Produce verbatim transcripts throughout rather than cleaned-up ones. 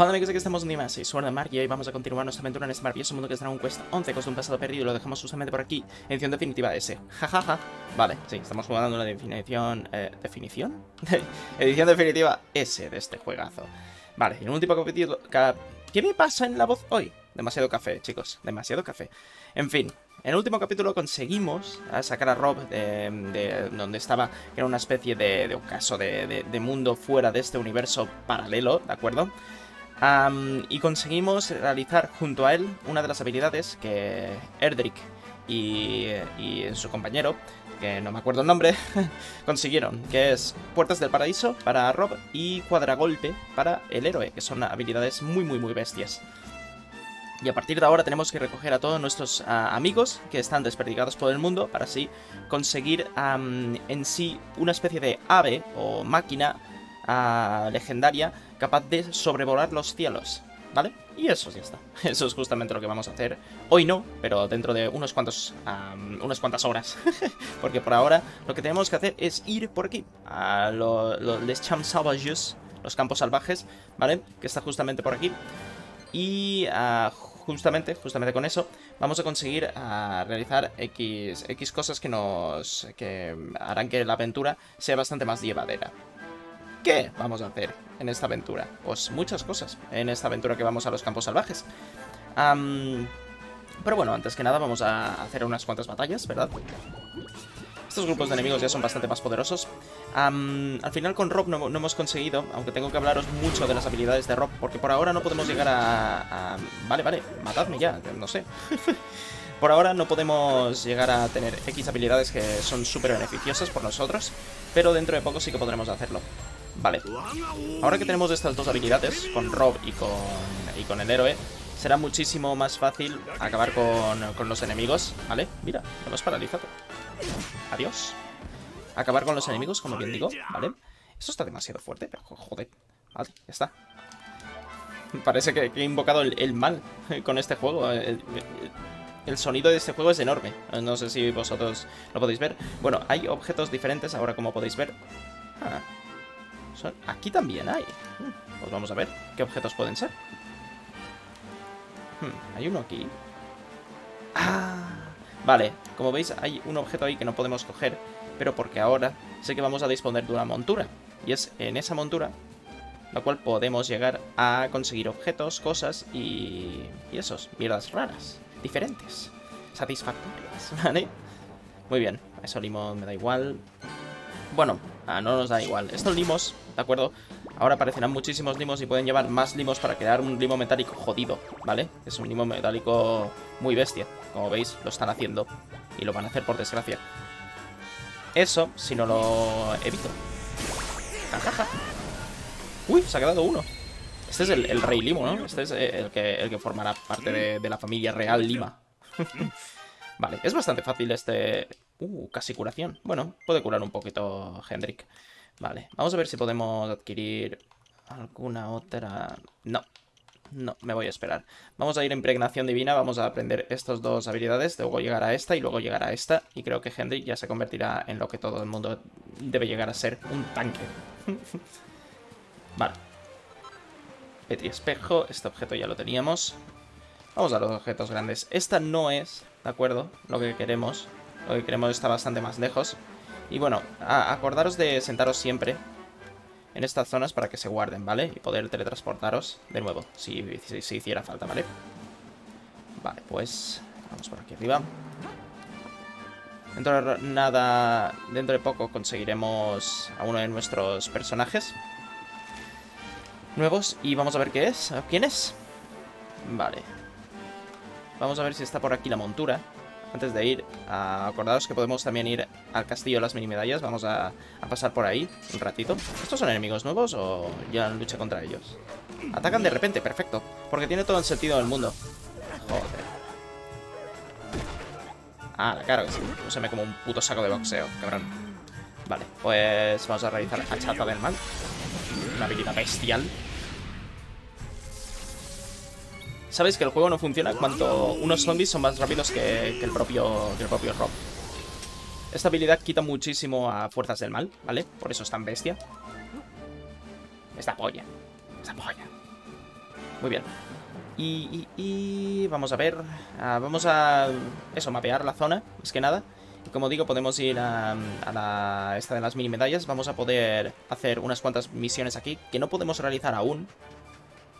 Hola amigos, aquí estamos un día más, soy Sword and Mark y hoy vamos a continuar nuestra aventura en este maravilloso mundo que es Dragon Quest once, con un pasado perdido, lo dejamos justamente por aquí, edición definitiva de ese, jajaja, ja, ja. Vale, sí, estamos jugando una definición, eh, ¿definición? edición definitiva S de este juegazo. Vale, en un tipo capítulo, cap... ¿qué me pasa en la voz hoy? Demasiado café, chicos, demasiado café. En fin, en el último capítulo conseguimos sacar a Rob de, de donde estaba, que era una especie de, de un caso de, de, de mundo fuera de este universo paralelo, ¿de acuerdo? Um, y conseguimos realizar junto a él una de las habilidades que Erdrick y, y su compañero, que no me acuerdo el nombre, consiguieron, que es Puertas del Paraíso para Rob y Cuadragolpe para el héroe, que son habilidades muy muy muy bestias. Y a partir de ahora tenemos que recoger a todos nuestros uh, amigos que están desperdigados por el mundo para así conseguir um, en sí una especie de ave o máquina Uh, legendaria, capaz de sobrevolar los cielos, ¿vale? Y eso ya está, eso es justamente lo que vamos a hacer. Hoy no, pero dentro de unos cuantos, um, unas cuantas horas. Porque por ahora lo que tenemos que hacer es ir por aquí, a los lo, Les Champs Sauvages, los campos salvajes, ¿vale? Que está justamente por aquí. Y uh, justamente, justamente con eso vamos a conseguir uh, realizar X, X cosas que nos que harán que la aventura sea bastante más llevadera. ¿Qué vamos a hacer en esta aventura? Pues muchas cosas en esta aventura que vamos a los campos salvajes. Um, pero bueno, antes que nada vamos a hacer unas cuantas batallas, ¿verdad? Estos grupos de enemigos ya son bastante más poderosos. Um, al final con Rob no, no hemos conseguido, aunque tengo que hablaros mucho de las habilidades de Rob, porque por ahora no podemos llegar a... a... Vale, vale, matadme ya, no sé. Por ahora no podemos llegar a tener X habilidades que son súper beneficiosas por nosotros, pero dentro de poco sí que podremos hacerlo. Vale, ahora que tenemos estas dos habilidades, con Rob y con, y con el héroe, será muchísimo más fácil acabar con, con los enemigos, ¿vale? Mira, lo hemos paralizado. Adiós. Acabar con los enemigos, como bien digo, ¿vale? Eso está demasiado fuerte, pero joder. Vale, ya está. Parece que, que he invocado el, el mal con este juego. El, el, El sonido de este juego es enorme. No sé si vosotros lo podéis ver. Bueno, hay objetos diferentes ahora, como podéis ver. Ah. Son... Aquí también hay. Pues vamos a ver qué objetos pueden ser. Hmm, hay uno aquí. Ah. Vale, como veis hay un objeto ahí que no podemos coger, pero porque ahora sé que vamos a disponer de una montura. Y es en esa montura la cual podemos llegar a conseguir objetos, cosas y... Y esos, mierdas raras. Diferentes, satisfactorias, ¿vale? Muy bien, eso limón me da igual. Bueno, ah, no nos da igual. Estos limos, ¿de acuerdo? Ahora aparecerán muchísimos limos y pueden llevar más limos para crear un limo metálico jodido, ¿vale? Es un limo metálico muy bestia. Como veis, lo están haciendo y lo van a hacer por desgracia. Eso, si no lo evito. Jajaja. Uy, se ha quedado uno. Este es el, el rey limo, ¿no? Este es el que, el que formará parte de, de la familia real Lima. Vale, es bastante fácil este... Uh, casi curación. Bueno, puede curar un poquito Hendrik. Vale, vamos a ver si podemos adquirir alguna otra... No, no, me voy a esperar. Vamos a ir a impregnación divina, vamos a aprender estas dos habilidades, luego llegar a esta y luego llegar a esta. Y creo que Hendrik ya se convertirá en lo que todo el mundo debe llegar a ser, un tanque. Vale. Petri espejo, este objeto ya lo teníamos. Vamos a los objetos grandes. Esta no es, ¿de acuerdo? Lo que queremos. Lo que queremos está bastante más lejos. Y bueno, acordaros de sentaros siempre en estas zonas para que se guarden, ¿vale? Y poder teletransportaros de nuevo, si, si, si hiciera falta, ¿vale? Vale, pues vamos por aquí arriba. Dentro de nada, dentro de poco conseguiremos a uno de nuestros personajes nuevos y vamos a ver qué es, quién es. Vale, vamos a ver si está por aquí la montura. Antes de ir, acordaos que podemos también ir al castillo de las mini medallas. Vamos a, a pasar por ahí un ratito. ¿Estos son enemigos nuevos o ya luché contra ellos? Atacan de repente, perfecto, porque tiene todo el sentido del mundo. Joder. Ah, claro que sí, úsame como un puto saco de boxeo, cabrón. Vale, pues vamos a realizar hachazo del mal. Una habilidad bestial. Sabéis que el juego no funciona cuando unos zombies son más rápidos que, que, el, propio, que el propio Rob. Esta habilidad quita muchísimo a fuerzas del mal, ¿vale? Por eso es tan bestia. Esta polla. Esta polla. Muy bien. Y, y, y vamos a ver, ah, vamos a eso, mapear la zona, más que nada. Y como digo, podemos ir a, a la, esta de las mini medallas. Vamos a poder hacer unas cuantas misiones aquí, que no podemos realizar aún.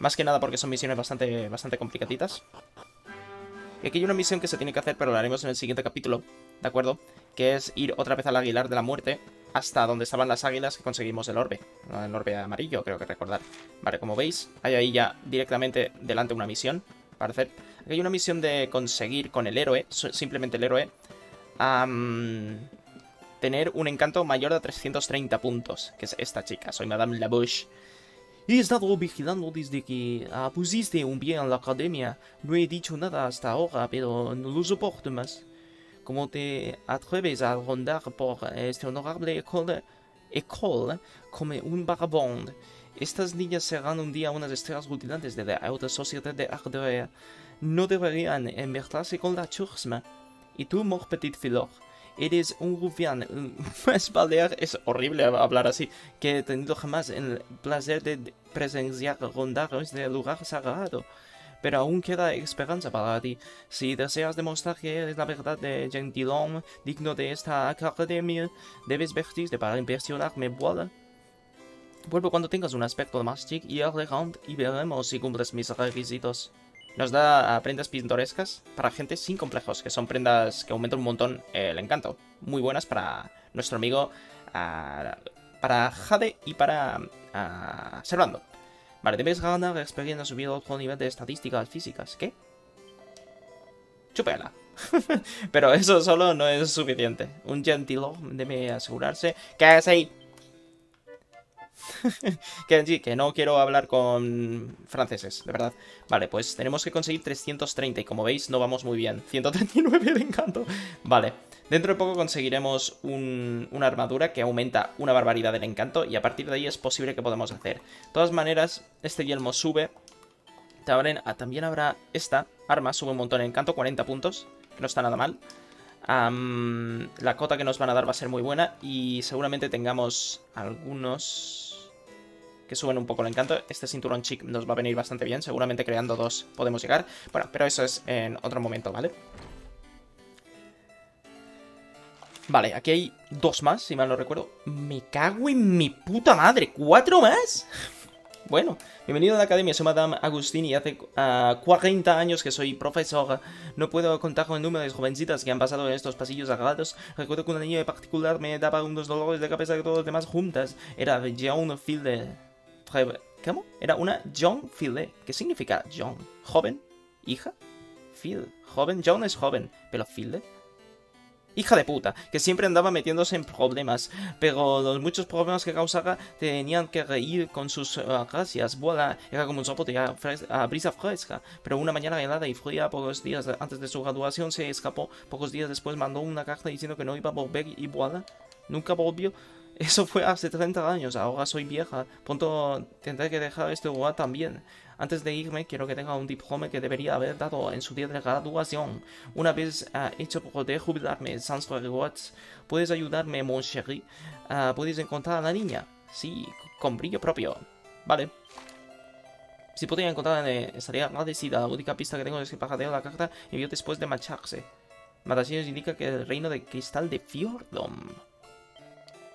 Más que nada porque son misiones bastante, bastante complicaditas. Y aquí hay una misión que se tiene que hacer, pero la haremos en el siguiente capítulo, ¿de acuerdo? Que es ir otra vez al Aguilar de la Muerte, hasta donde estaban las águilas que conseguimos el orbe. El orbe amarillo, creo que recordar. Vale, como veis, hay ahí ya directamente delante una misión para hacer. Aquí hay una misión de conseguir con el héroe, simplemente el héroe, um, tener un encanto mayor de trescientos treinta puntos, que es esta chica. Soy Madame Labuche. He estado vigilando desde que ah, pusiste un pie en la academia. No he dicho nada hasta ahora, pero no lo soporto más. Como te atreves a rondar por este honorable école, école como un vagabundo. Estas niñas serán un día unas estrellas rutilantes de la alta sociedad de Erdrick. No deberían envertarse con la chusma. Y tú, mon petit filor, eres un rufián. Más valer, es horrible hablar así, que he tenido jamás el placer de presenciar rondar este lugar sagrado. Pero aún queda esperanza para ti. Si deseas demostrar que eres la verdad de gentilhombre digno de esta academia, debes vestirte para impresionarme, voilà. Vuelvo cuando tengas un aspecto más chic y elegante y veremos si cumples mis requisitos. Nos da prendas pintorescas para gente sin complejos, que son prendas que aumentan un montón el encanto. Muy buenas para nuestro amigo, uh, para Jade y para uh, Servando. Vale, debes ganar experiencia subiendo a otro nivel de estadísticas físicas. ¿Qué? Chúpela. Pero eso solo no es suficiente. Un gentilhombre debe asegurarse que es ahí. que, que no quiero hablar con franceses, de verdad. Vale, pues tenemos que conseguir trescientos treinta y como veis no vamos muy bien. ciento treinta y nueve de encanto. Vale, dentro de poco conseguiremos un, una armadura que aumenta una barbaridad del encanto y a partir de ahí es posible que podamos hacer. De todas maneras, este yelmo sube. También habrá esta arma, sube un montón de encanto, cuarenta puntos, que no está nada mal. Um, la cota que nos van a dar va a ser muy buena y seguramente tengamos algunos que suben un poco el encanto. Este cinturón chic nos va a venir bastante bien, seguramente creando dos podemos llegar. Bueno, pero eso es en otro momento, ¿vale? Vale, aquí hay dos más, si mal no recuerdo. Me cago en mi puta madre, ¿cuatro más? Bueno, bienvenido a la academia, soy Madame Agustini y hace uh, cuarenta años que soy profesora. No puedo contar con el número de jovencitas que han pasado en estos pasillos sagrados. Recuerdo que una niña en particular me daba unos dolores de cabeza que todos los demás juntas. Era John Fielder. ¿Cómo? Era una John Fielder. ¿Qué significa John? ¿Joven? ¿Hija? Field. ¿Joven? John es joven, pero Fielder... Hija de puta, que siempre andaba metiéndose en problemas, pero los muchos problemas que causaba tenían que reír con sus uh, gracias. Voilà, era como un sopo de uh, fres uh, brisa fresca, pero una mañana helada y fría, pocos días antes de su graduación, se escapó. Pocos días después mandó una carta diciendo que no iba a volver y voilà, nunca volvió. Eso fue hace treinta años, ahora soy vieja, pronto tendré que dejar este lugar también. Antes de irme, quiero que tenga un diploma que debería haber dado en su día de graduación. Una vez uh, hecho poder jubilarme, sans regrets. ¿Puedes ayudarme, mon chéri? Uh, ¿Puedes encontrar a la niña? Sí, con brillo propio. Vale. Si podría encontrarla, estaría agradecida. La única pista que tengo es que pajadeo la carta y vio después de marcharse. Matasillos indica que el reino de cristal de Fjordom.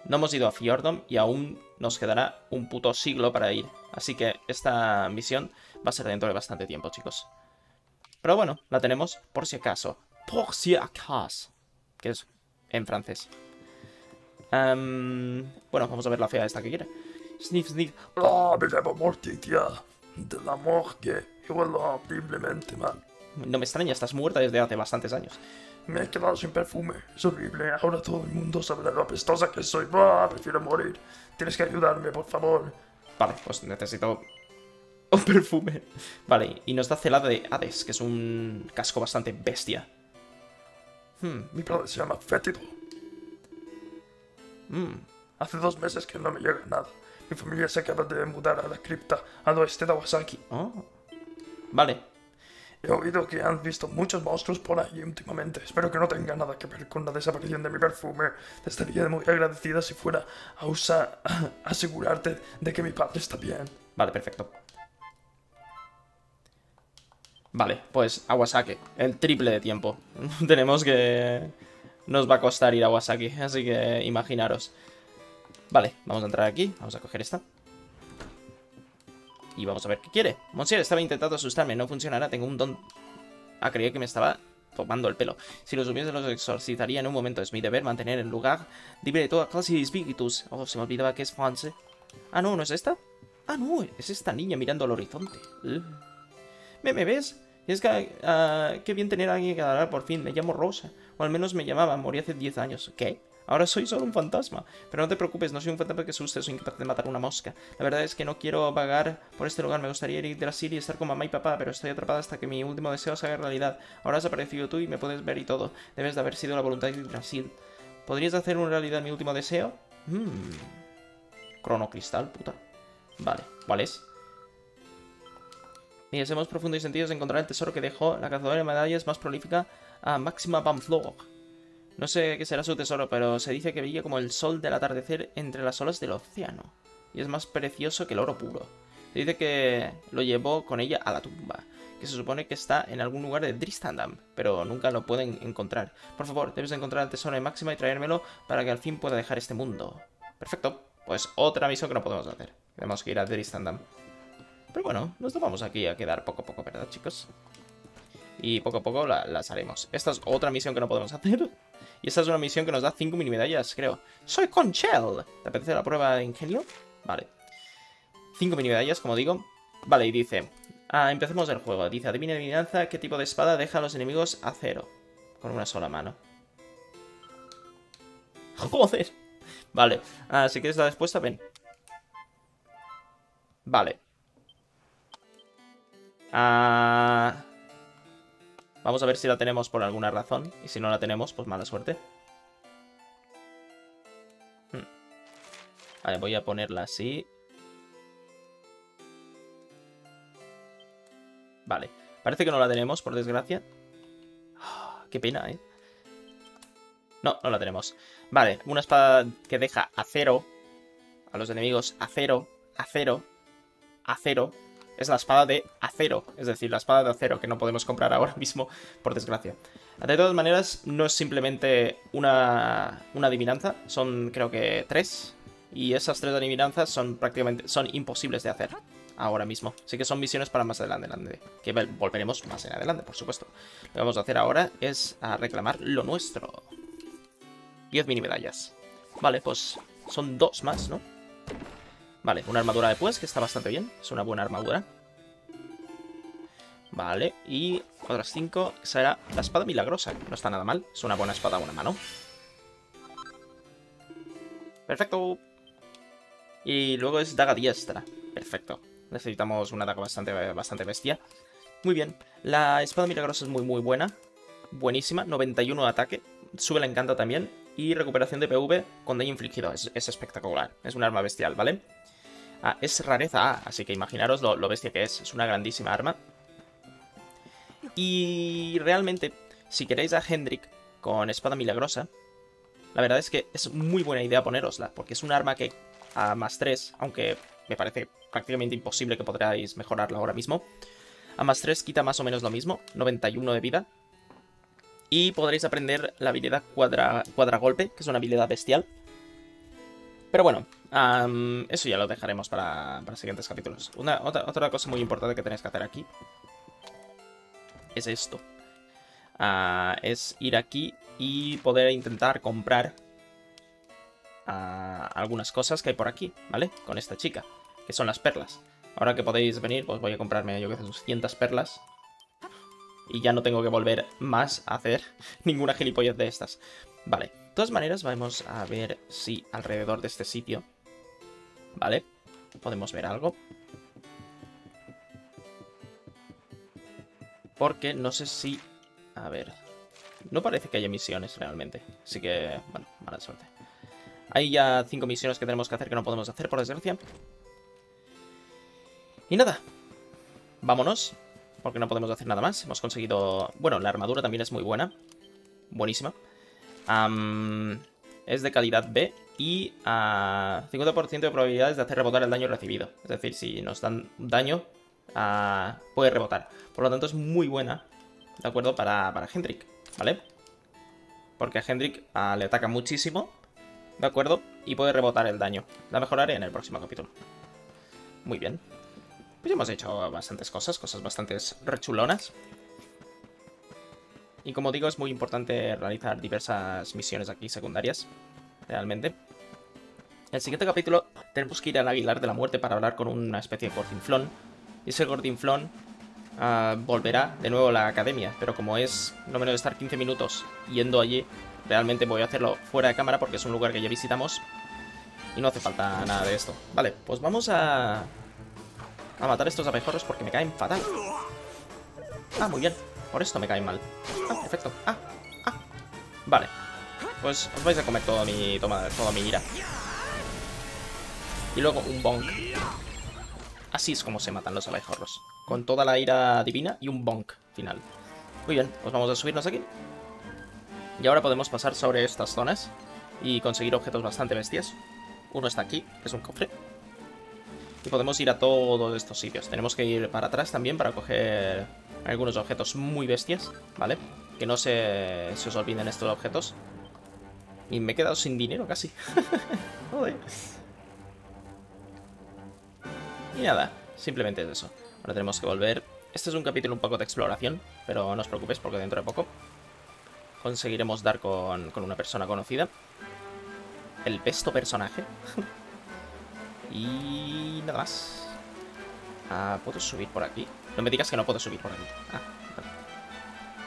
No hemos ido a Fjordom y aún nos quedará un puto siglo para ir. Así que esta misión va a ser dentro de bastante tiempo, chicos. Pero bueno, la tenemos por si acaso. Por si acaso. Que es en francés. Um, bueno, vamos a ver la fea esta que quiere. Sniff, sniff. Oh, me llamo muerte, tía. De la morgue. Y huelo horriblemente mal. No me extraña, estás muerta desde hace bastantes años. Me he quedado sin perfume. Es horrible. Ahora todo el mundo sabe lo apestosa que soy. ¡Bah! Prefiero morir. Tienes que ayudarme, por favor. Vale, pues necesito un perfume. Vale, y nos da celada de Hades, que es un casco bastante bestia. Hmm, mi padre se llama Fétido. Hmm. Hace dos meses que no me llega nada. Mi familia se acaba de mudar a la cripta al oeste de Awasaki. Oh. Vale. He oído que han visto muchos monstruos por allí últimamente. Espero que no tenga nada que ver con la desaparición de mi perfume. Te estaría muy agradecida si fuera a usar... A asegurarte de que mi padre está bien. Vale, perfecto. Vale, pues Awasaki. El triple de tiempo. Tenemos que... Nos va a costar ir a Awasaki. Así que imaginaros. Vale, vamos a entrar aquí. Vamos a coger esta. Y vamos a ver qué quiere. Monsieur, estaba intentando asustarme. No funcionará. Tengo un don... Ah, creía que me estaba... tomando el pelo. Si los hubiese los exorcitaría en un momento. Es mi deber mantener el lugar libre de toda clase de espíritus. Oh, se me olvidaba que es France. Ah, no, ¿no es esta? Ah, no, es esta niña mirando al horizonte. ¿Me, me ves? Y es que, uh, qué bien tener a alguien que hablar por fin. Me llamo Rosa. O al menos me llamaba. Morí hace diez años. ¿Qué? Ahora soy solo un fantasma. Pero no te preocupes, no soy un fantasma que asuste. Soy incapaz de matar una mosca. La verdad es que no quiero vagar por este lugar. Me gustaría ir de la Siria y estar con mamá y papá, pero estoy atrapada hasta que mi último deseo se haga realidad. Ahora has aparecido tú y me puedes ver y todo. Debes de haber sido la voluntad de Brasil. ¿Podrías hacer una realidad mi último deseo? Hmm. Cronocristal, puta. Vale, ¿cuál es? Mi deseo más profundo y sentido es encontrar el tesoro que dejó la cazadora de medallas más prolífica a Maxima Pamflog. No sé qué será su tesoro, pero se dice que brilla como el sol del atardecer entre las olas del océano. Y es más precioso que el oro puro. Se dice que lo llevó con ella a la tumba, que se supone que está en algún lugar de Dristandam, pero nunca lo pueden encontrar. Por favor, debes encontrar el tesoro de Máxima y traérmelo para que al fin pueda dejar este mundo. Perfecto. Pues otra misión que no podemos hacer. Tenemos que ir a Dristandam. Pero bueno, nos vamos aquí a quedar poco a poco, ¿verdad, chicos? Y poco a poco la, las haremos. Esta es otra misión que no podemos hacer. Y esta es una misión que nos da cinco mini medallas, creo. ¡Soy Conchel! ¿Te apetece la prueba de ingenio? Vale. cinco mini medallas, como digo. Vale, y dice... Ah, empecemos el juego. Dice, adivina adivinanza qué tipo de espada deja a los enemigos a cero. Con una sola mano. ¡Joder! Vale. Ah, si quieres la respuesta, ven. Vale. Ah... Vamos a ver si la tenemos por alguna razón. Y si no la tenemos, pues mala suerte. Hmm. Vale, voy a ponerla así. Vale. Parece que no la tenemos, por desgracia. Oh, qué pena, ¿eh? No, no la tenemos. Vale, una espada que deja a cero. A los enemigos a cero. A cero. A cero. Es la espada de acero, es decir, la espada de acero que no podemos comprar ahora mismo, por desgracia. De todas maneras, no es simplemente una, una adivinanza, son creo que tres, y esas tres adivinanzas son prácticamente son imposibles de hacer ahora mismo. Así que son misiones para más adelante, adelante que volveremos más en adelante, por supuesto. Lo que vamos a hacer ahora es a reclamar lo nuestro. diez mini medallas. Vale, pues son dos más, ¿no? Vale, una armadura después, que está bastante bien. Es una buena armadura. Vale, y otras cinco. Será la espada milagrosa. No está nada mal. Es una buena espada a una mano. Perfecto. Y luego es daga diestra. Perfecto. Necesitamos una daga bastante, bastante bestia. Muy bien. La espada milagrosa es muy, muy buena. Buenísima. noventa y uno de ataque. Sube la encanta también. Y recuperación de P V con daño infligido. Es, es espectacular. Es un arma bestial, ¿vale? Ah, es rareza A, así que imaginaros lo, lo bestia que es. Es una grandísima arma. Y realmente, si queréis a Hendrik con espada milagrosa, la verdad es que es muy buena idea ponerosla, porque es un arma que a más tres, aunque me parece prácticamente imposible que podráis mejorarla ahora mismo, a más tres quita más o menos lo mismo, noventa y uno de vida. Y podréis aprender la habilidad cuadra, Cuadragolpe, que es una habilidad bestial. Pero bueno, um, eso ya lo dejaremos para, para siguientes capítulos. Una, otra, otra cosa muy importante que tenéis que hacer aquí es esto. Uh, es ir aquí y poder intentar comprar uh, algunas cosas que hay por aquí, ¿vale? Con esta chica, que son las perlas. Ahora que podéis venir, pues voy a comprarme, yo que sé, doscientas perlas. Y ya no tengo que volver más a hacer ninguna gilipollez de estas. Vale, de todas maneras vamos a ver si alrededor de este sitio, ¿vale? Podemos ver algo. Porque no sé si... A ver... No parece que haya misiones realmente. Así que, bueno, mala suerte. Hay ya cinco misiones que tenemos que hacer que no podemos hacer, por desgracia. Y nada. Vámonos. Porque no podemos hacer nada más. Hemos conseguido... Bueno, la armadura también es muy buena. Buenísima. Um, es de calidad B y uh, cincuenta por ciento de probabilidades de hacer rebotar el daño recibido. Es decir, si nos dan daño, a, puede rebotar. Por lo tanto es muy buena, ¿de acuerdo? Para, para Hendrik, ¿vale? Porque a Hendrik a, le ataca muchísimo, ¿de acuerdo? Y puede rebotar el daño. La mejoraré en el próximo capítulo. Muy bien. Pues ya hemos hecho bastantes cosas, cosas bastante rechulonas. Y como digo, es muy importante realizar diversas misiones aquí secundarias, realmente. En el siguiente capítulo tenemos que ir al Aguilar de la Muerte para hablar con una especie de gordinflón. Y ese gordinflón uh, volverá de nuevo a la academia, pero como es no menos de estar quince minutos yendo allí, realmente voy a hacerlo fuera de cámara porque es un lugar que ya visitamos y no hace falta nada de esto. Vale, pues vamos a... a matar estos abejorros porque me caen fatal. Ah, muy bien. Por esto me caen mal. Ah, perfecto. Ah, ah. Vale. Pues os vais a comer toda mi... Toma, toda mi ira. Y luego un bonk. Así es como se matan los abejorros. Con toda la ira divina y un bonk final. Muy bien. Pues vamos a subirnos aquí. Y ahora podemos pasar sobre estas zonas y conseguir objetos bastante bestias. Uno está aquí, que es un cofre. Y podemos ir a todos estos sitios. Tenemos que ir para atrás también para coger algunos objetos muy bestias, ¿vale? Que no se, se os olviden estos objetos. Y me he quedado sin dinero casi. Joder. Y nada, simplemente es eso. Ahora tenemos que volver. Este es un capítulo un poco de exploración, pero no os preocupéis porque dentro de poco conseguiremos dar con, con una persona conocida. El besto personaje. Y nada más. Ah, ¿puedo subir por aquí? No me digas que no puedo subir por aquí. Ah, vale.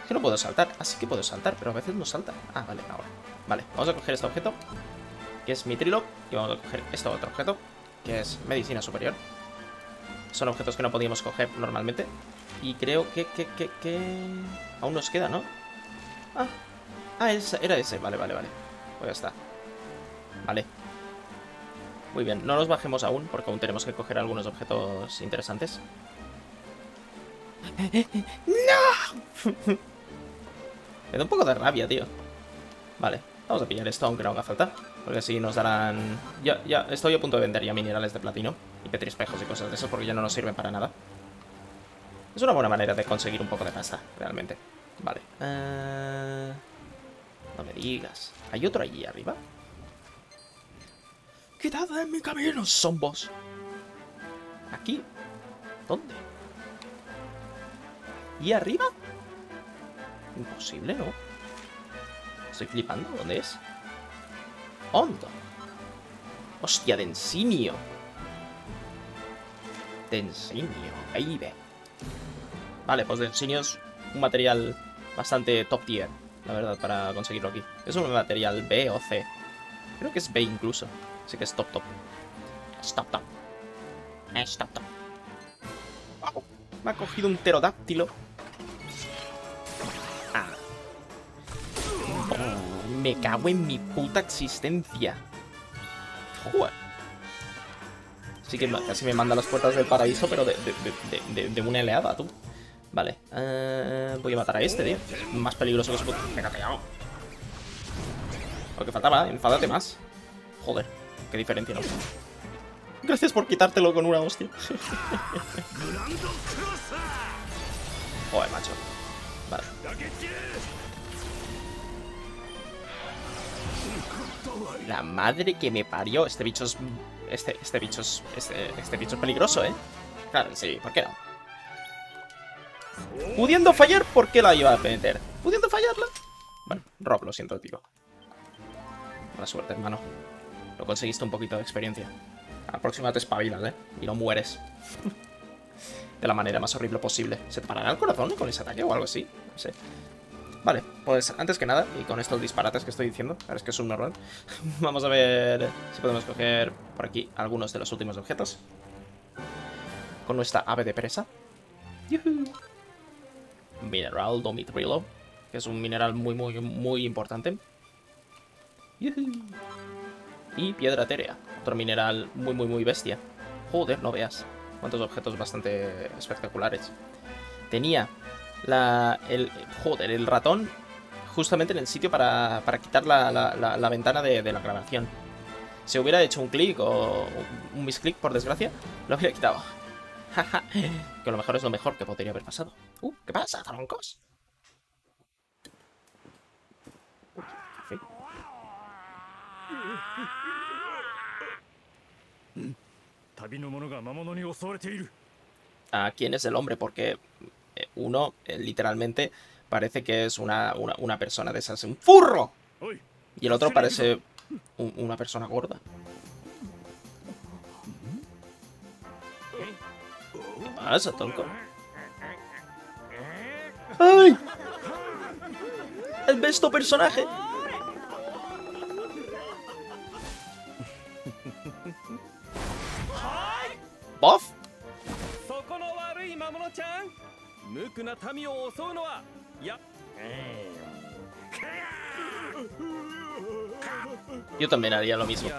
Es que no puedo saltar. Así que puedo saltar, pero a veces no salta. Ah, vale, ahora. Vale, vamos a coger este objeto, que es mitrilo. Y vamos a coger este otro objeto, que es medicina superior. Son objetos que no podíamos coger normalmente. Y creo que, que, que, que... aún nos queda, ¿no? Ah, ah ese, era ese. Vale, vale, vale. Pues ya está. Vale. Muy bien, no nos bajemos aún, porque aún tenemos que coger algunos objetos interesantes. ¡No! Me da un poco de rabia, tío. Vale, vamos a pillar esto, aunque no haga falta. Porque así nos darán... Ya, ya, estoy a punto de vender ya minerales de platino y petrispejos y cosas de esas, porque ya no nos sirven para nada. Es una buena manera de conseguir un poco de pasta, realmente. Vale. Uh... No me digas. ¿Hay otro allí arriba? ¡Quitad de mi camino, zombos! ¿Aquí? ¿Dónde? ¿Y arriba? Imposible, ¿no? Estoy flipando. ¿Dónde es? ¡Hondo! ¡Hostia, Densinio! Densinio, baby. Vale, pues Densinio es un material bastante top tier, la verdad, para conseguirlo aquí. Es un material B o C. Creo que es B incluso. Así que es top top. Es top top. Es top top. Oh, me ha cogido un pterodáctilo. Ah. Oh, me cago en mi puta existencia. Joder. Así que casi me manda a las puertas del paraíso, pero de, de, de, de, de una helada, tú. Vale. Uh, voy a matar a este, tío. Más peligroso que su puta. Venga, callado. Lo que faltaba, enfádate más. Joder. Qué diferencia, ¿no? Gracias por quitártelo con una hostia. Joder, macho. Vale. La madre que me parió. Este bicho es... Este, este bicho es... Este, este bicho es peligroso, ¿eh? Claro, sí. ¿Por qué no? Pudiendo fallar, ¿por qué la iba a meter? Pudiendo fallarla. Bueno, Rob, lo siento, tío. Buena suerte, hermano. Lo conseguiste un poquito de experiencia. A la próxima te espabilas, ¿eh? Y no mueres. De la manera más horrible posible. ¿Se te parará el corazón con ese ataque o algo así? No sé. Vale, pues antes que nada, y con estos disparates que estoy diciendo, ahora es que es un normal, vamos a ver si podemos coger por aquí algunos de los últimos objetos. Con nuestra ave de presa. ¡Yuhu! Mineral Domitrilo, que es un mineral muy, muy, muy importante. ¡Yuhu! Y piedra etérea, otro mineral muy, muy, muy bestia. Joder, no veas. Cuántos objetos bastante espectaculares. Tenía la, el, joder, el ratón justamente en el sitio para, para quitar la, la, la, la ventana de, de la grabación. Si hubiera hecho un clic o un misclick, por desgracia, lo habría quitado. Que a lo mejor es lo mejor que podría haber pasado. Uh, ¿qué pasa, troncos? Sí. ¿A quién es el hombre? Porque uno, literalmente, parece que es una, una, una persona de esas. ¡Un furro! Y el otro parece un, una persona gorda. ¿Qué pasa, tronco? ¡Ay! ¡El besto personaje! ¡Bof! Yo también haría lo mismo.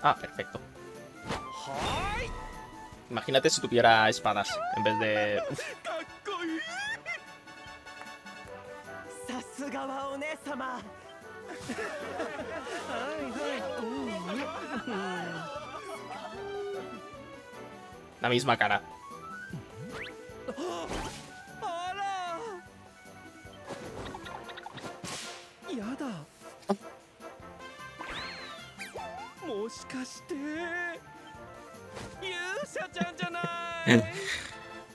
Ah, perfecto. Imagínate si tuviera espadas en vez de... La misma cara.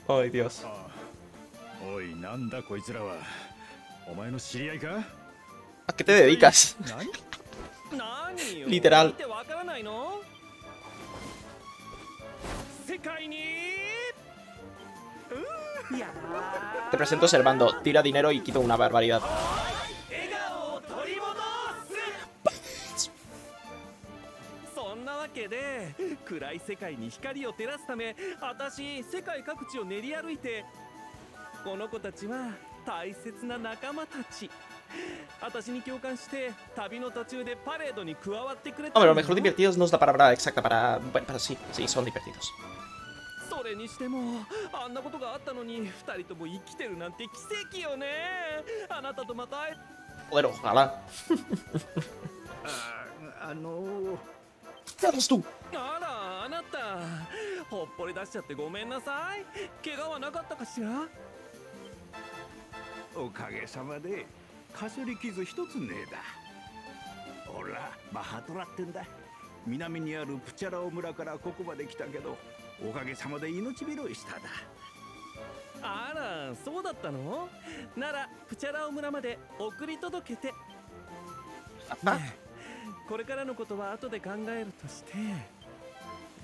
Ay, Dios. ¿A qué te dedicas? Literal. Te presento Servando. Tira dinero y quito una barbaridad. Hombre, lo mejor divertidos no es la palabra exacta para... Bueno, para sí, sí, son divertidos. Joder, ojalá. ¿Qué haces tú?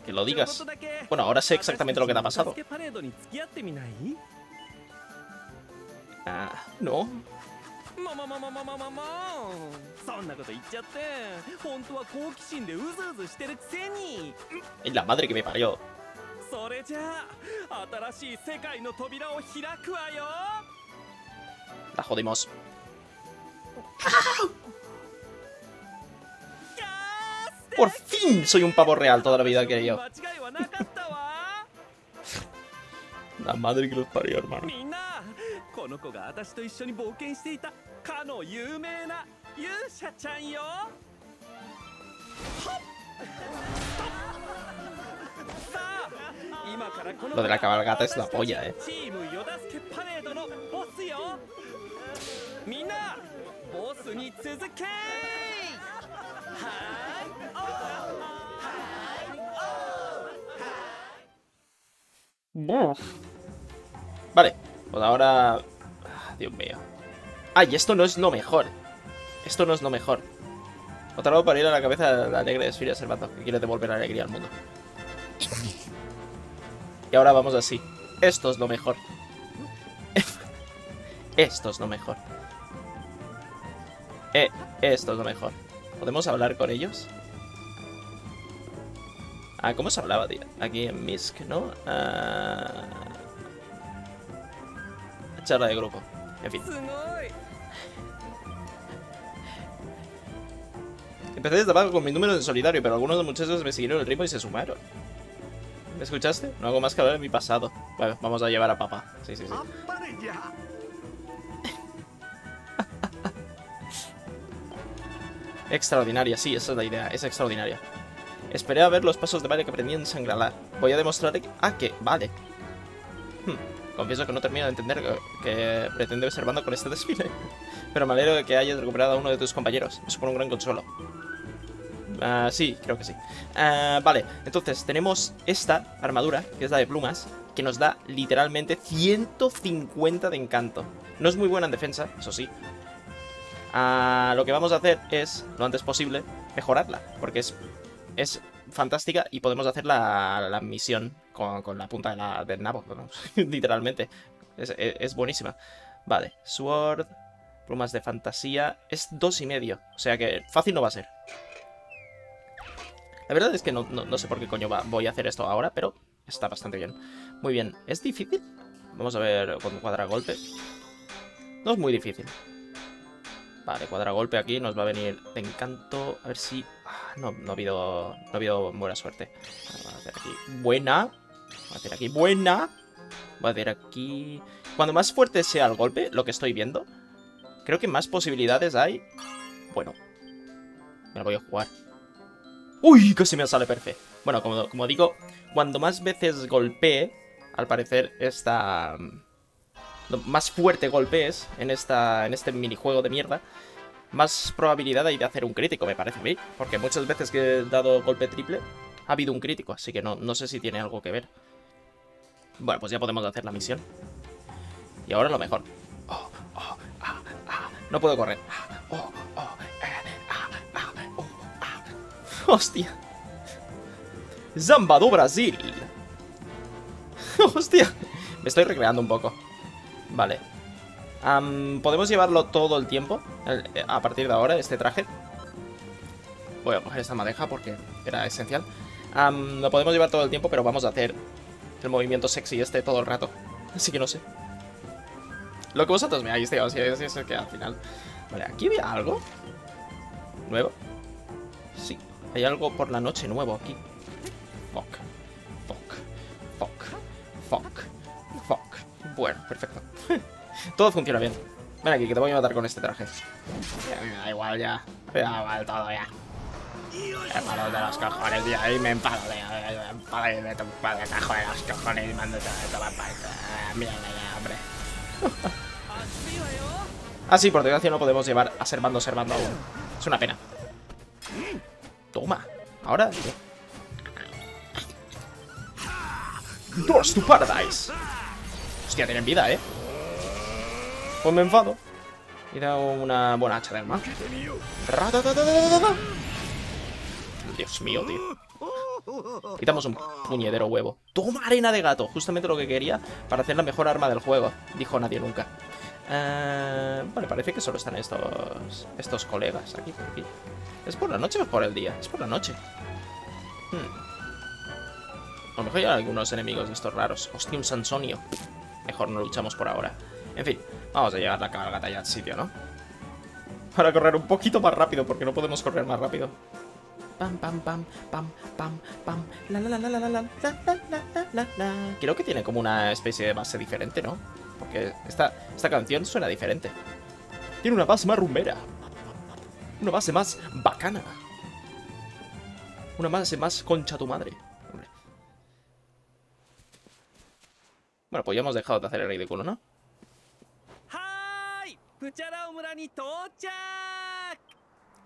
Que lo digas. Bueno, ahora sé exactamente lo que te ha pasado. Ah, no. Es la madre que me parió. La jodimos. Por fin soy un pavo real, toda la vida que yo. La madre que los parió, hermano. Lo de la cabalgata es la polla, eh. Vale, pues ahora... Dios mío. Ah, y esto no es lo mejor. Esto no es lo mejor. Otra vez para ir a la cabeza la alegre de Sfiria Servando, que quiere devolver la alegría al mundo. Y ahora vamos así. Esto es lo mejor. Esto es lo mejor. Eh, esto es lo mejor. ¿Podemos hablar con ellos? Ah, ¿cómo se hablaba, tío? Aquí en Misk, ¿no? Ah... Charla de grupo. En fin. Empecé desde abajo con mis números en solidario, pero algunos de los muchachos me siguieron el ritmo y se sumaron. ¿Me escuchaste? No hago más que hablar de mi pasado. Bueno, vamos a llevar a papá. Sí, sí, sí. Extraordinaria, sí, esa es la idea, es extraordinaria. Esperé a ver los pasos de baile que aprendí en Sangralar. Voy a demostrar que... Ah, que vale. Hmm. Confieso que no termino de entender que, que pretende observando con este desfile. Pero me alegro de que hayas recuperado a uno de tus compañeros. Me supone un gran consuelo. Uh, sí, creo que sí. Uh, vale, entonces tenemos esta armadura, que es la de plumas, que nos da literalmente ciento cincuenta de encanto. No es muy buena en defensa, eso sí. Uh, lo que vamos a hacer es, lo antes posible, mejorarla, porque es, es fantástica y podemos hacer la, la misión con, con la punta de la, del nabo, ¿no? Literalmente. Es, es, es buenísima. Vale, sword, plumas de fantasía, es dos y medio, o sea que fácil no va a ser. La verdad es que no, no, no sé por qué coño va, voy a hacer esto ahora, pero está bastante bien. Muy bien, ¿es difícil? Vamos a ver con cuadragolpe. No es muy difícil. Vale, cuadragolpe aquí nos va a venir de encanto. A ver si... Ah, no, no ha habido, no ha habido buena suerte. Vamos a hacer aquí... Buena. Voy a hacer aquí... Buena. Voy a hacer aquí... Cuando más fuerte sea el golpe, lo que estoy viendo, creo que más posibilidades hay. Bueno. Me la voy a jugar. ¡Uy! Casi me sale perfecto. Bueno, como, como digo, cuando más veces golpee, al parecer esta... más fuerte golpees en, esta, en este minijuego de mierda, más probabilidad hay de hacer un crítico, me parece a mí. Porque muchas veces que he dado golpe triple, ha habido un crítico, así que no, no sé si tiene algo que ver. Bueno, pues ya podemos hacer la misión. Y ahora lo mejor. Oh, oh, ah, ah. No puedo correr. Ah, oh, oh. ¡Hostia! ¡Zamba do Brasil! ¡Hostia! Me estoy recreando un poco. Vale. Um, ¿Podemos llevarlo todo el tiempo? El, a partir de ahora, este traje. Voy a coger esta madeja porque era esencial. Um, lo podemos llevar todo el tiempo, pero vamos a hacer el movimiento sexy este todo el rato. Así que no sé. Lo que vosotros veáis, tío. Si es que al final... Vale, aquí había algo nuevo. Sí. Hay algo por la noche nuevo aquí. Fuck. Fuck. Fuck. Fuck. Fuck. Bueno, perfecto. Todo funciona bien. Ven aquí, que te voy a matar con este traje. Ya, me da igual ya. Me da igual todo ya. Me paro de los cojones, tío. Ahí me empalo, tío. Me empalo y me tomo de tajo de los cojones y mando todo de tomar parte. Mierda ya, hombre. Ah, sí, por desgracia no podemos llevar a Servando Servando aún. Es una pena. Toma, ahora Doors to Paradise. Hostia, tienen vida, eh. Pues me enfado. Y da una buena hacha de arma. Dios mío, tío. Quitamos un puñedero huevo. Toma arena de gato, justamente lo que quería para hacer la mejor arma del juego. Dijo nadie nunca. Uh, vale, parece que solo están estos estos colegas aquí por aquí. ¿Es por la noche o es por el día? Es por la noche. Hmm. A lo mejor hay algunos enemigos de estos raros. Hostia, un Sansonio. Mejor no luchamos por ahora. En fin, vamos a llevar la cabalgata ya al sitio, ¿no? Para correr un poquito más rápido, porque no podemos correr más rápido. Pam, pam, pam, pam, pam, pam. La, la, la, la, la, la, la, la, la, la. Creo que tiene como una especie de base diferente, ¿no? Porque esta, esta canción suena diferente. Tiene una base más rumbera. Una base más bacana. Una base más concha tu madre. Hombre. Bueno, pues ya hemos dejado de hacer el ridículo, ¿no?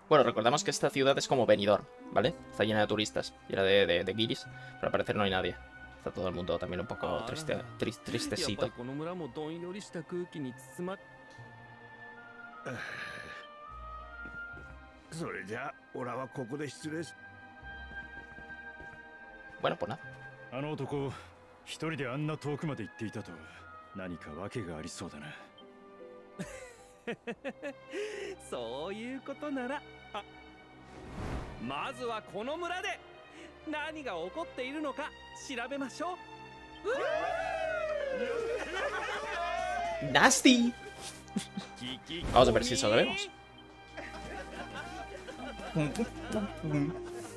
Bueno, recordamos que esta ciudad es como Benidorm, ¿vale? Está llena de turistas, llena de, de, de guiris, pero al parecer no hay nadie. Está todo el mundo también un poco triste, tris, tristecito. Bueno, pues nada. Nasty. Vamos a ver si eso lo vemos.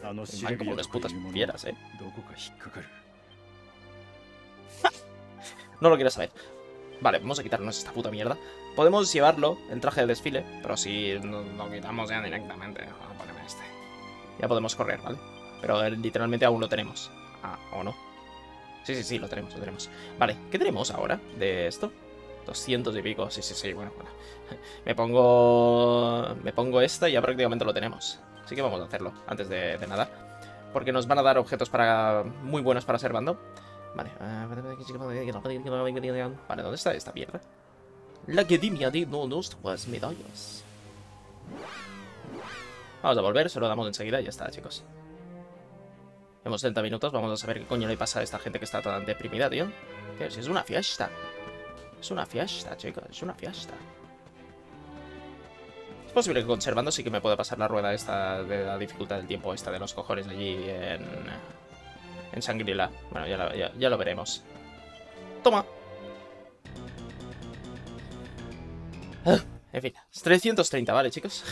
Van como unas putas fieras, eh. No lo quiero saber. Vale, vamos a quitarnos esta puta mierda. Podemos llevarlo en traje de desfile, pero si lo quitamos ya directamente, vamos a ponerme este. Ya podemos correr, ¿vale? Pero literalmente aún lo tenemos. Ah, ¿o no? Sí, sí, sí, lo tenemos, lo tenemos. Vale, ¿qué tenemos ahora de esto? doscientos y pico, sí, sí, sí, bueno, bueno. Me pongo... Me pongo esta y ya prácticamente lo tenemos. Así que vamos a hacerlo antes de, de nada. Porque nos van a dar objetos para muy buenos para Servando. Vale. Vale, ¿dónde está esta mierda? La Academia de nuestras medallas. Vamos a volver, se lo damos enseguida y ya está, chicos. Hemos treinta minutos, vamos a saber qué coño le pasa a esta gente que está tan deprimida, tío. Pero si es una fiesta. Es una fiesta, chicos, es una fiesta. Es posible que conservando sí que me pueda pasar la rueda esta de la dificultad del tiempo esta de los cojones allí en... En Sangrilá. Bueno, ya lo, ya, ya lo veremos. ¡Toma! Ah, en fin, trescientos treinta, vale, chicos.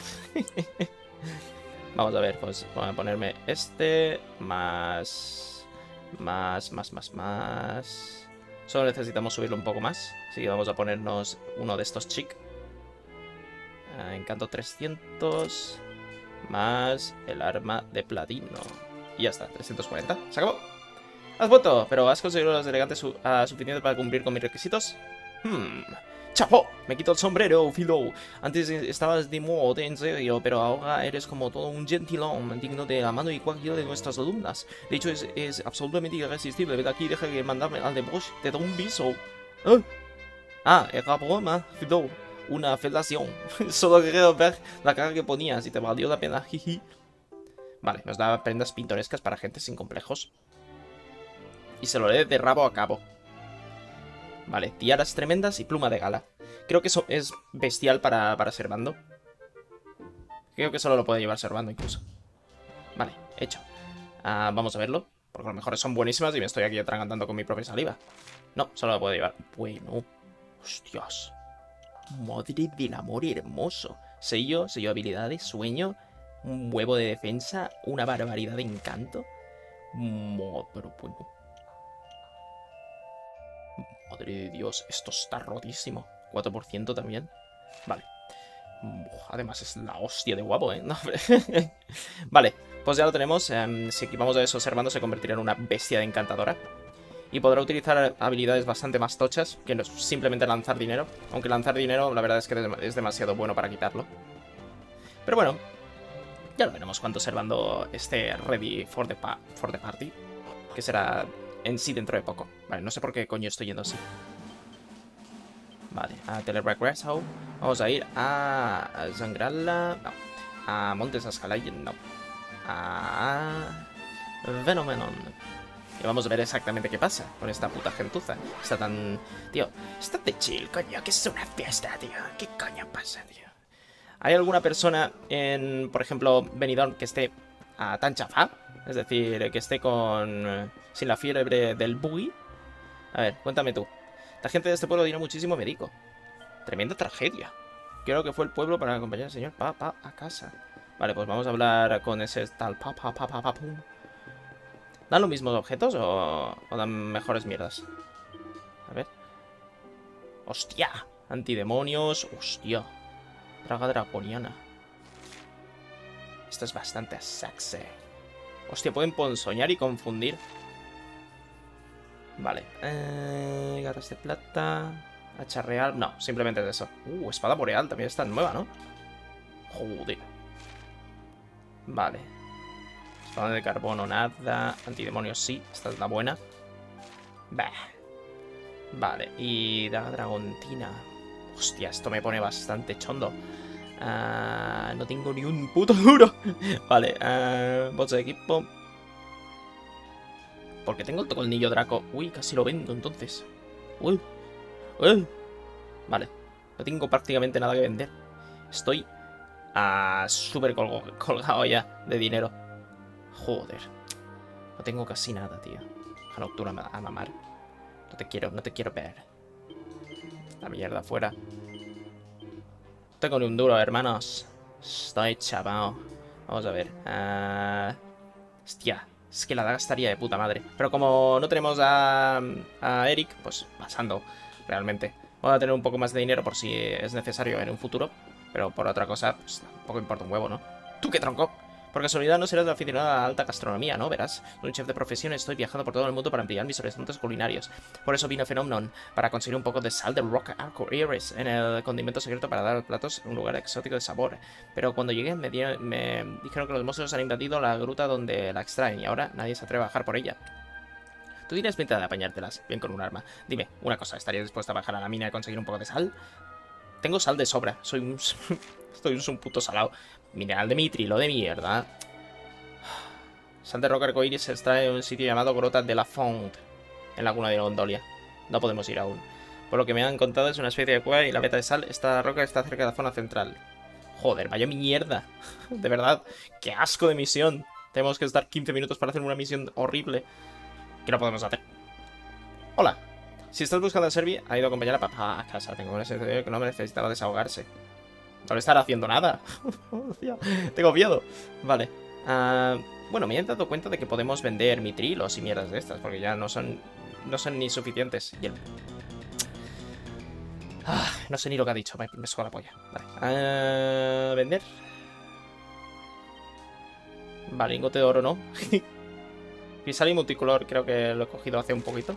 Vamos a ver, pues voy a ponerme este más... Más, más, más, más... Solo necesitamos subirlo un poco más. Así que vamos a ponernos uno de estos chic. Uh, encanto trescientos. Más el arma de platino. Y ya está, trescientos cuarenta. Se acabó. Has vuelto, pero ¿has conseguido los elegantes su uh, suficientes para cumplir con mis requisitos? Hmm. ¡Chapo! Me quito el sombrero, Philo. Antes estabas de modo, en serio, pero ahora eres como todo un gentilón, digno de la mano y cualquiera de nuestras alumnas. De hecho, es, es absolutamente irresistible. Ven aquí, deja que mandarme al de Bosch, te doy un beso. ¿Eh? Ah, era broma, Philo. Una felación. Solo quería ver la cara que ponías y te valió la pena, jiji. Vale, nos da prendas pintorescas para gente sin complejos. Y se lo lee de rabo a cabo. Vale, tiaras tremendas y pluma de gala. Creo que eso es bestial para, para Servando. Creo que solo lo puede llevar Servando incluso. Vale, hecho. Ah, vamos a verlo, porque a lo mejor son buenísimas y me estoy aquí atragantando con mi propia saliva. No, solo lo puedo llevar. Bueno, hostias. Madre del amor hermoso. Sello, sello habilidades, sueño, un huevo de defensa, una barbaridad de encanto. Madre, pero bueno. Madre de Dios, esto está rotísimo. cuatro por ciento también. Vale. Uf, además es la hostia de guapo, ¿eh? No, vale, pues ya lo tenemos. Um, si equipamos a eso, Servando se convertirá en una bestia de encantadora. Y podrá utilizar habilidades bastante más tochas que no es simplemente lanzar dinero. Aunque lanzar dinero, la verdad es que es demasiado bueno para quitarlo. Pero bueno, ya lo veremos cuando Servando esté ready for the, pa for the party. Que será... En sí, dentro de poco. Vale, no sé por qué coño estoy yendo así. Vale, a Teleregreso. Vamos a ir a Sangralar. No. A Montes Ascalay. No. A Venomenon. Y vamos a ver exactamente qué pasa con esta puta gentuza. Está tan... Tío, estate chill, coño. Que es una fiesta, tío. ¿Qué coño pasa, tío? ¿Hay alguna persona en, por ejemplo, Benidorm que esté uh, tan chafa? Es decir, que esté con... Sin la fiebre del buggy. A ver, cuéntame tú. La gente de este pueblo tiene muchísimo médico. Tremenda tragedia. Creo que fue el pueblo para acompañar al señor Papa a casa. Vale, pues vamos a hablar con ese tal Papa Papa Papa. ¿Dan los mismos objetos o, o dan mejores mierdas? A ver. ¡Hostia! Antidemonios. ¡Hostia! Draga draconiana. Esto es bastante sexy. Hostia, pueden ponzoñar y confundir. Vale, eh, gatas de plata, hacha real, no, simplemente es eso. Uh, espada boreal también está nueva, ¿no? Joder. Vale. Espada de carbono, nada. Antidemonios sí, esta es la buena. Bah. Vale, y la dragontina. Hostia, esto me pone bastante chondo. Uh, no tengo ni un puto duro. Vale, uh, bots de equipo. Porque tengo el colnillo Draco. Uy, casi lo vendo entonces. Uy. Uy. Vale. No tengo prácticamente nada que vender. Estoy uh, súper colgado ya de dinero. Joder. No tengo casi nada, tío. A nocturna a mamar. No te quiero, no te quiero ver. La mierda afuera. No tengo ni un duro, hermanos. Estoy chavao. Vamos a ver. Uh... Hostia. Es que la daga estaría de puta madre. Pero como no tenemos a, a Eric, pues pasando realmente. Voy a tener un poco más de dinero por si es necesario en un futuro. Pero por otra cosa, pues tampoco importa un huevo, ¿no? ¿Tú qué tronco? Por casualidad no serás aficionado a la alta gastronomía, ¿no? Verás, soy un chef de profesión y estoy viajando por todo el mundo para ampliar mis horizontes culinarios. Por eso vino Fenomnón, para conseguir un poco de sal de roca arcoiris en el condimento secreto para dar a los platos un lugar exótico de sabor. Pero cuando llegué me, dieron, me dijeron que los monstruos han invadido la gruta donde la extraen y ahora nadie se atreve a bajar por ella. Tú tienes pinta de apañártelas, bien con un arma. Dime, una cosa, ¿estarías dispuesta a bajar a la mina y conseguir un poco de sal? Tengo sal de sobra, soy un... Estoy un puto salado. Mineral de mitrilo de mierda. Sal de roca arcoiris se extrae en un sitio llamado Grota de la Font, en la laguna de Gondolia. No podemos ir aún. Por lo que me han contado es una especie de cueva y la veta de sal. Esta roca está cerca de la zona central. Joder, vaya mierda. De verdad, qué asco de misión. Tenemos que estar quince minutos para hacer una misión horrible. ¿Qué no podemos hacer? Hola. Si estás buscando a Servi, ha ido a acompañar a papá a casa. Tengo una sensación que no me necesitaba desahogarse. No le estará haciendo nada. Tengo miedo. Vale. Uh, bueno, me he dado cuenta de que podemos vender mitrilos y mierdas de estas, porque ya no son no son ni suficientes. Y el... ah, no sé ni lo que ha dicho. Me, me suba la polla. Vale. Uh, ¿Vender? Vale, lingote de oro no. Pisali multicolor creo que lo he cogido hace un poquito.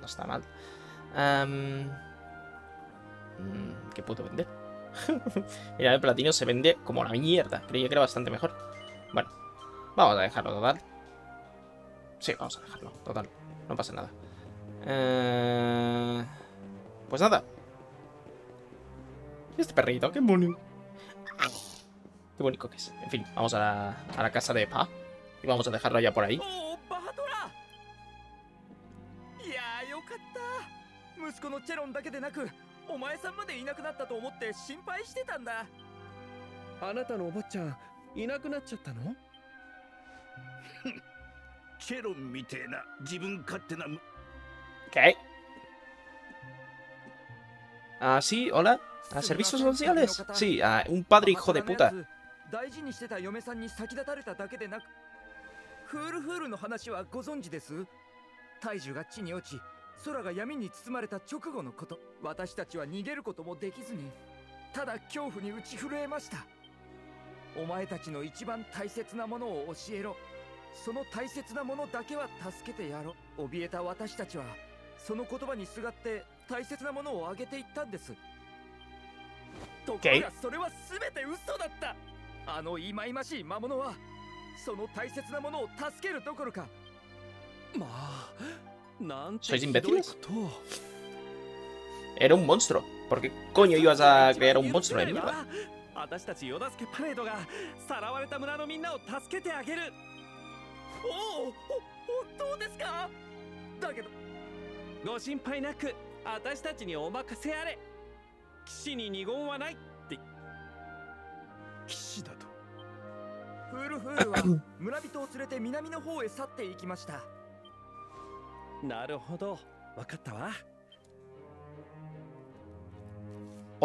No está mal. Um... ¿Qué puedo vender? Mira, el platino se vende como la mierda. Creía que era bastante mejor. Bueno, vamos a dejarlo, total. Sí, vamos a dejarlo, total. No pasa nada. eh... Pues nada. Este perrito, qué bonito. Qué bonito que es. En fin, vamos a la, a la casa de Pa. Y vamos a dejarlo ya por ahí. ¿Qué? Ah, sí, hola. ¿A servicios sociales? Sí, ah, un padre hijo de puta. Okay. ¿Sois imbéciles? Era un monstruo. ¿Por qué coño ibas a crear un monstruo de mierda? All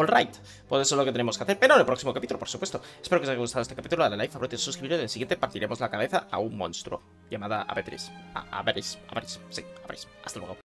right, pues eso es lo que tenemos que hacer. Pero en el próximo capítulo, por supuesto. Espero que os haya gustado este capítulo. Dale like, favorito y suscribiros. En el siguiente partiremos la cabeza a un monstruo llamada Abetris. Ah, Abetris, Abetris, sí, Abetris. Hasta luego.